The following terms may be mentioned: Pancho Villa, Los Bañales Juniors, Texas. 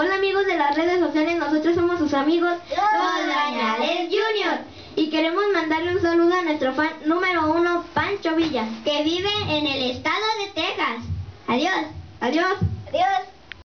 Hola amigos de las redes sociales, nosotros somos sus amigos Los Bañales Juniors y queremos mandarle un saludo a nuestro fan número 1, Pancho Villa, que vive en el estado de Texas. Adiós. Adiós. Adiós.